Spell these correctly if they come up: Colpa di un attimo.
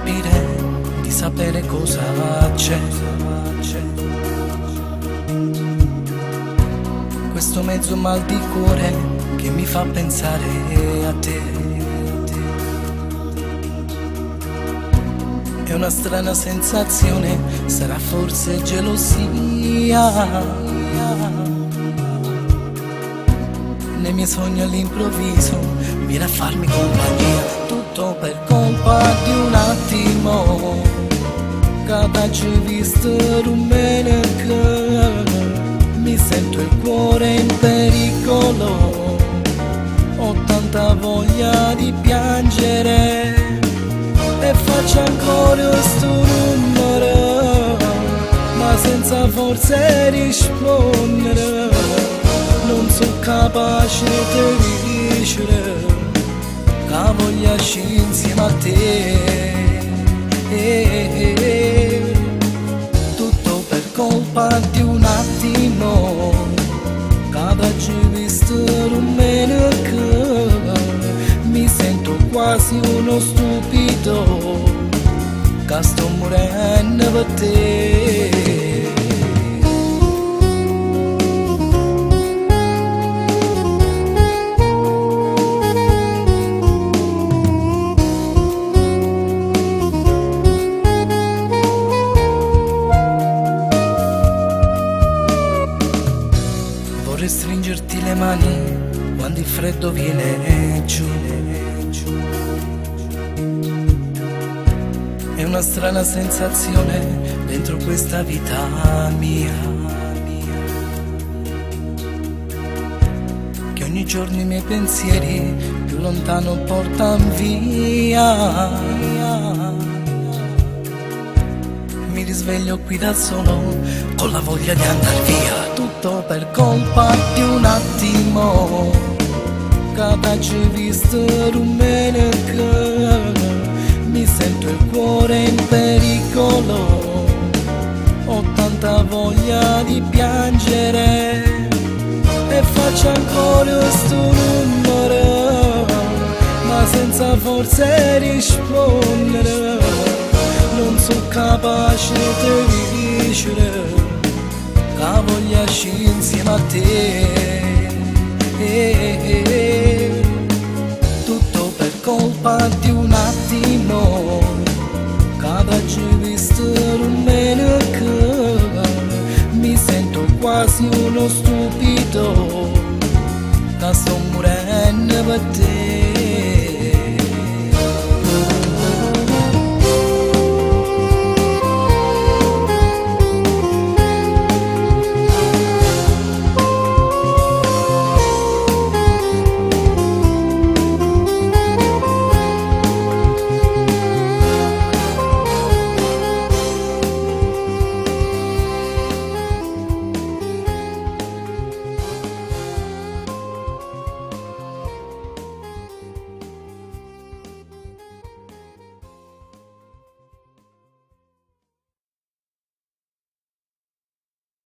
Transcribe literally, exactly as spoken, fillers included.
capire, di sapere cosa c'è. Questo mezzo mal di cuore che mi fa pensare a te. È una strana sensazione, sarà forse gelosia. Nei miei sogni all'improvviso viene a farmi compagnia, tutto per colpa di un attimo, cada ci visto rumene che mi sento il cuore in pericolo, ho tanta voglia di piangere e faccio ancora sto rumore, ma senza forse rispondere. Non sono capace di riuscire, che voglio essere insieme a te. Tutto per colpa di un attimo, cada ci visto rumeno che mi sento quasi uno stupido, che sto morendo per te. Vorrei stringerti le mani quando il freddo viene giù. È una strana sensazione dentro questa vita mia, che ogni giorno i miei pensieri più lontano portano via. Mi risveglio qui da solo con la voglia di andar via. Tutto per colpa di un attimo, che ci visto rumene che mi sento il cuore in pericolo, ho tanta voglia di piangere e faccio ancora sto rumore, ma senza forse rispondere. Non sono capace di riuscire, la voglia scendere insieme a te. Tutto per colpa di un attimo, cada ci visto rumeno che mi sento quasi uno stupido, da sto morendo per te.